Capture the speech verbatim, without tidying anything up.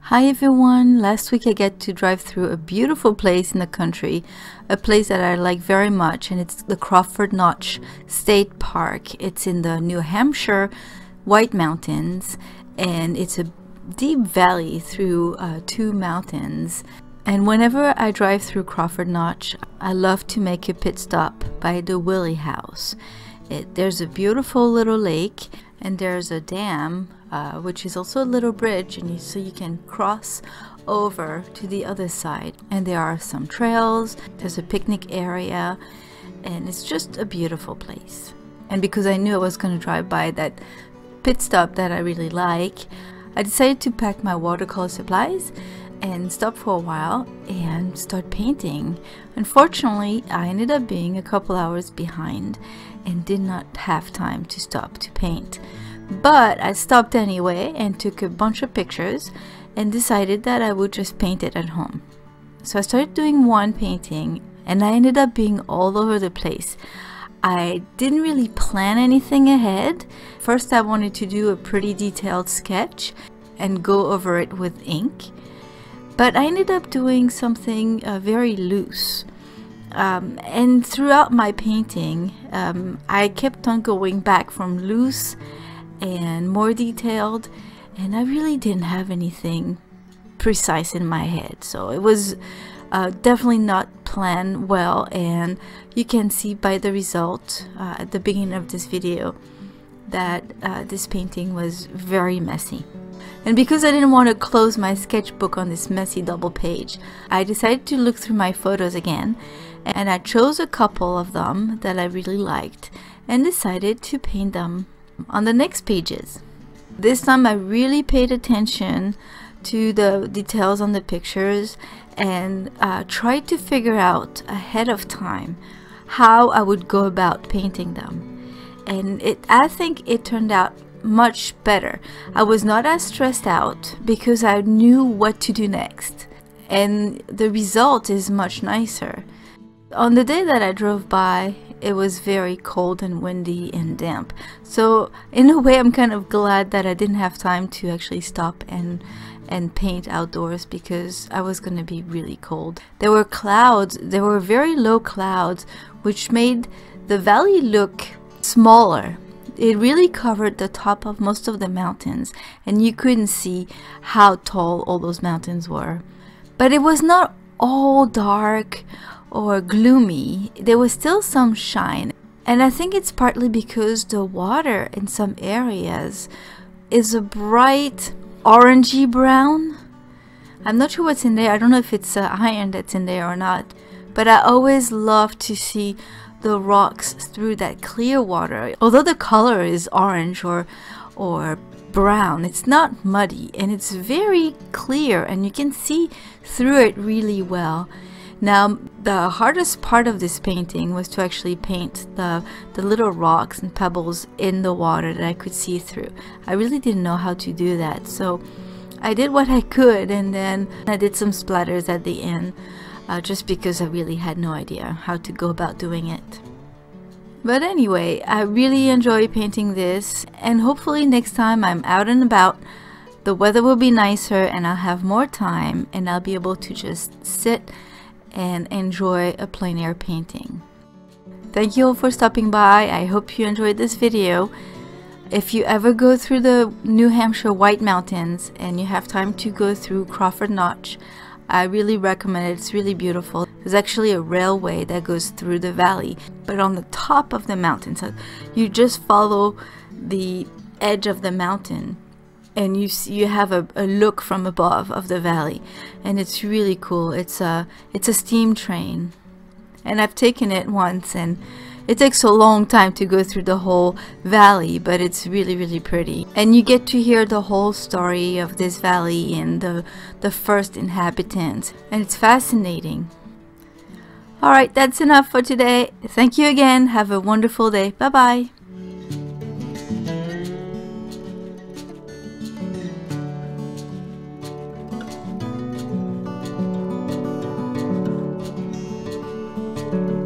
Hi everyone! Last week I get to drive through a beautiful place in the country, a place that I like very much, and it's the Crawford Notch State Park. It's in the New Hampshire White Mountains, and it's a deep valley through uh, two mountains. And whenever I drive through Crawford Notch, I love to make a pit stop by the Willie House. It, there's a beautiful little lake, and there's a dam, Uh, which is also a little bridge, and you, so you can cross over to the other side. And there are some trails, there's a picnic area, and it's just a beautiful place. And because I knew I was going to drive by that pit stop that I really like, I decided to pack my watercolor supplies and stop for a while and start painting. Unfortunately, I ended up being a couple hours behind and did not have time to stop to paint. But I stopped anyway and took a bunch of pictures and decided that I would just paint it at home. So I started doing one painting, and I ended up being all over the place. I didn't really plan anything ahead. First I wanted to do a pretty detailed sketch and go over it with ink, but I ended up doing something uh, very loose. Um, and throughout my painting, um, I kept on going back from loose and more detailed, and I really didn't have anything precise in my head, so it was uh, definitely not planned well, and you can see by the result uh, at the beginning of this video that uh, this painting was very messy. And because I didn't want to close my sketchbook on this messy double page, I decided to look through my photos again, and I chose a couple of them that I really liked and decided to paint them on the next pages. This time I really paid attention to the details on the pictures and uh, tried to figure out ahead of time how I would go about painting them. And it, I think it turned out much better. I was not as stressed out because I knew what to do next, and the result is much nicer. On the day that I drove by, it was very cold and windy and damp, so in a way I'm kind of glad that I didn't have time to actually stop and and paint outdoors, because I was going to be really cold. There were clouds, there were very low clouds, which made the valley look smaller. It really covered the top of most of the mountains, and you couldn't see how tall all those mountains were. But it was not all dark or gloomy, there was still some shine, and I think it's partly because the water in some areas is a bright orangey brown. I'm not sure what's in there, I don't know if it's uh, iron that's in there or not, but I always love to see the rocks through that clear water. Although the color is orange or or brown, it's not muddy, and it's very clear, and you can see through it really well. Now, the hardest part of this painting was to actually paint the, the little rocks and pebbles in the water that I could see through. I really didn't know how to do that, so I did what I could, and then I did some splatters at the end, uh, just because I really had no idea how to go about doing it. But anyway, I really enjoy painting this, and hopefully next time I'm out and about, the weather will be nicer and I'll have more time, and I'll be able to just sit and enjoy a plein air painting. Thank you all for stopping by. I hope you enjoyed this video. If you ever go through the New Hampshire White Mountains and you have time to go through Crawford Notch, I really recommend it. It's really beautiful. There's actually a railway that goes through the valley, but on the top of the mountain. So you just follow the edge of the mountain, and you see, you have a, a look from above of the valley, and it's really cool. It's a it's a steam train, and I've taken it once, and it takes a long time to go through the whole valley, but it's really really pretty, and you get to hear the whole story of this valley and the the first inhabitants, and it's fascinating. All right, that's enough for today. Thank you again. Have a wonderful day. Bye bye. Bye.